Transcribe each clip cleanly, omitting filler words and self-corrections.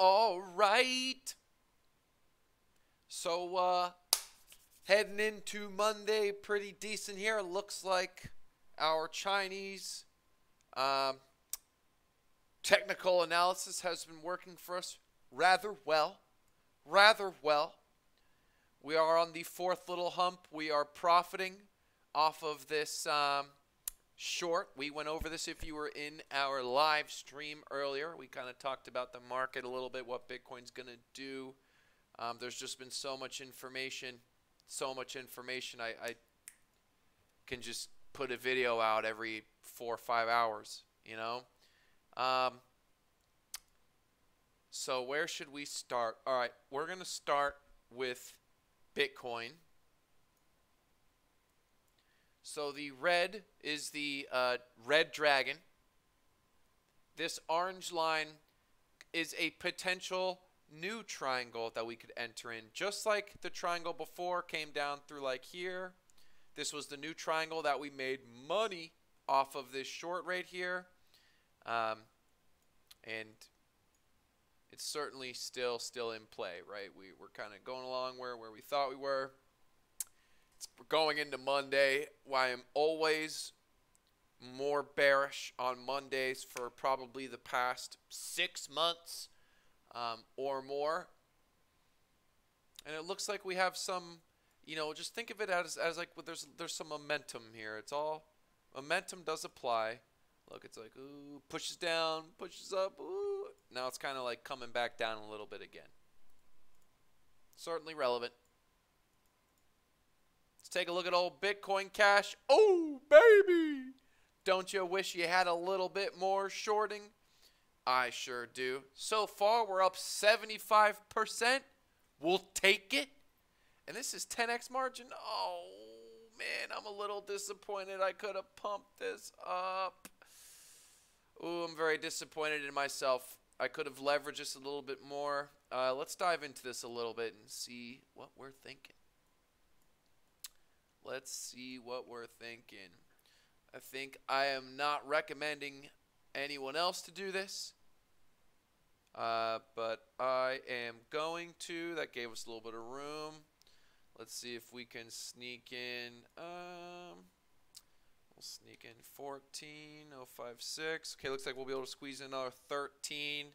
All right. So, heading into Monday, pretty decent here. It looks like our Chinese technical analysis has been working for us rather well. We are on the fourth little hump. We are profiting off of this short. We went over this if you were in our live stream earlier. We kind of talked about the market a little bit, what Bitcoin's going to do. There's just been so much information, I can just put a video out every 4 or 5 hours, you know. So where should we start? All right, we're going to start with Bitcoin. So the red is the red dragon. This orange line is a potential new triangle that we could enter in, just like the triangle before came down through like here. This was the new triangle that we made money off of this short right here. And it's certainly still in play, right? We were kind of going along where we thought we were. We're going into Monday. Why I'm always more bearish on Mondays for probably the past 6 months or more. And it looks like we have some, you know, just think of it as like, well, there's some momentum here. It's all, momentum does apply. Look, it's like, ooh, pushes down, pushes up, ooh. Now it's kind of like coming back down a little bit again. Certainly relevant. Let's take a look at old Bitcoin Cash. Oh, baby! Don't you wish you had a little bit more shorting? I sure do. So far, we're up 75%. We'll take it. And this is 10x margin. Oh, man, I'm a little disappointed. I could have pumped this up. Ooh, I'm very disappointed in myself. I could have leveraged this a little bit more. Let's dive into this a little bit and see what we're thinking. Let's see what we're thinking. I think I am not recommending anyone else to do this. But I am going to. That gave us a little bit of room. Let's see if we can sneak in. We'll sneak in 14.056. Okay, looks like we'll be able to squeeze in another 13.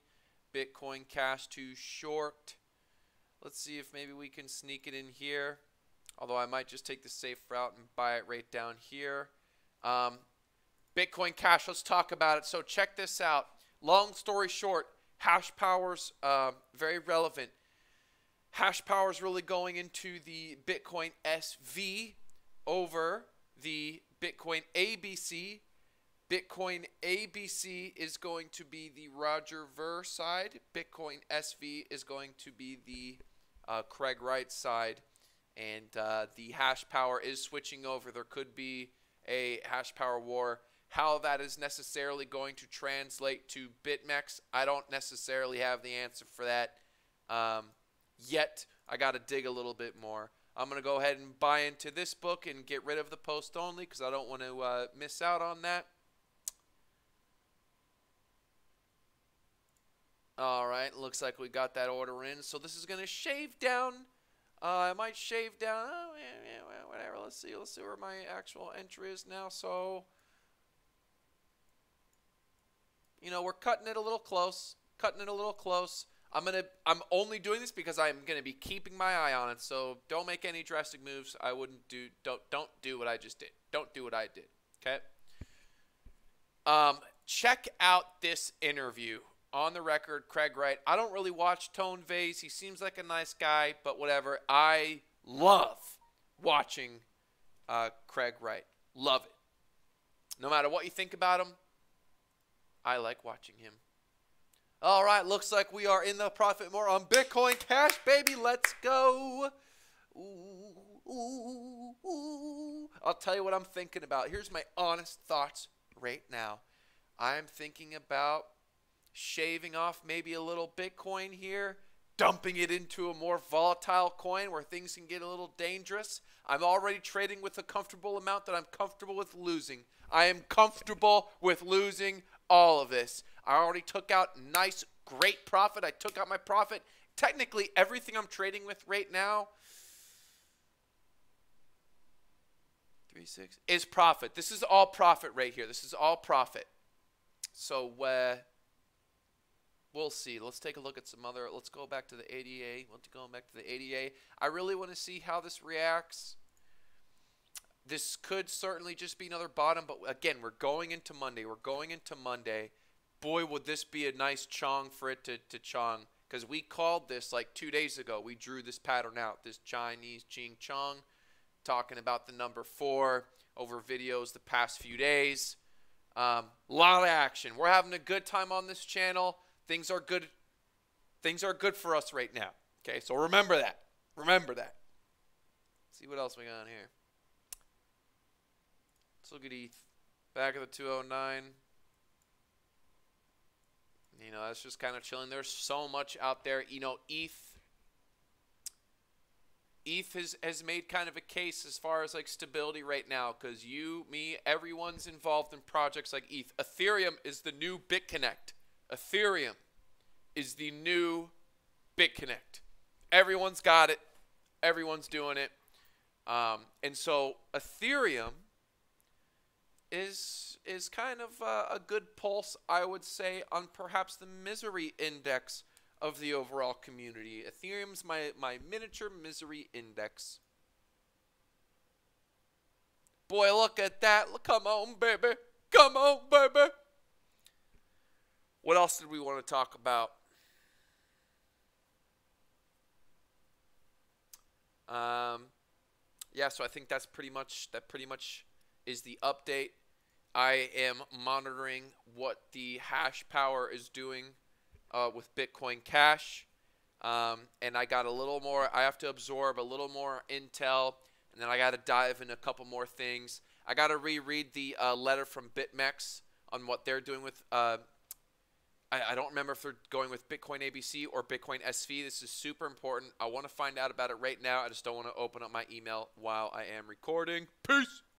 Bitcoin Cash too short. Let's see if maybe we can sneak it in here. Although I might just take the safe route and buy it right down here. Bitcoin Cash, let's talk about it. So check this out. Long story short, hash power's very relevant. Hash power's really going into the Bitcoin SV over the Bitcoin ABC. Bitcoin ABC is going to be the Roger Ver side. Bitcoin SV is going to be the Craig Wright side. And the hash power is switching over. There could be a hash power war. How that is necessarily going to translate to BitMEX, I don't necessarily have the answer for that yet. I got to dig a little bit more. I'm going to go ahead and buy into this book and get rid of the post only because I don't want to miss out on that. All right, looks like we got that order in. So this is going to shave down. I might shave down. Oh, yeah, whatever. Let's see. Let's see where my actual entry is now. So, you know, we're cutting it a little close. I'm only doing this because I'm gonna be keeping my eye on it. So don't make any drastic moves. I wouldn't do. Don't do what I just did. Don't do what I did. Okay. Check out this interview on the record, Craig Wright. I don't really watch Tone Vase. He seems like a nice guy, but whatever. I love watching Craig Wright. Love it. No matter what you think about him, I like watching him. All right, looks like we are in the profit more on Bitcoin Cash, baby. Let's go. Ooh. I'll tell you what I'm thinking about. Here's my honest thoughts right now. I'm thinking about shaving off maybe a little Bitcoin here, dumping it into a more volatile coin where things can get a little dangerous. I'm already trading with a comfortable amount that I'm comfortable with losing. I am comfortable with losing all of this. I already took out nice Great profit. I took out my profit. Technically, everything I'm trading with right now, 36, is profit. This is all profit right here. This is all profit. So we'll see. Let's take a look at some other. Let's go back to the ADA. Let's go back to the ADA. I really want to see how this reacts. This could certainly just be another bottom, but again, we're going into Monday. We're going into Monday. Boy, would this be a nice chong for it to chong, because we called this like 2 days ago. We drew this pattern out, this Chinese Ching Chong, talking about the number 4 over videos the past few days. Lot of action. We're having a good time on this channel. Things are good. Things are good for us right now. Okay, so remember that. Remember that. Let's see what else we got on here. Let's look at ETH. Back at the 209. You know, that's just kind of chilling. There's so much out there. You know, ETH has made kind of a case as far as like stability right now, because you, me, everyone's involved in projects like ETH. Ethereum is the new BitConnect. Ethereum is the new BitConnect. Everyone's got it. Everyone's doing it. And so Ethereum is kind of a good pulse, I would say, on perhaps the misery index of the overall community. Ethereum's my miniature misery index. Boy, look at that. Come on, baby. Come on, baby. What else did we want to talk about? Yeah, so I think that's pretty much is the update. I am monitoring what the hash power is doing with Bitcoin Cash. And I got a little more, I have to absorb a little more intel, and then I got to dive in a couple more things. I got to reread the letter from BitMEX on what they're doing with, I don't remember if they're going with Bitcoin ABC or Bitcoin SV. This is super important. I want to find out about it right now. I just don't want to open up my email while I am recording. Peace.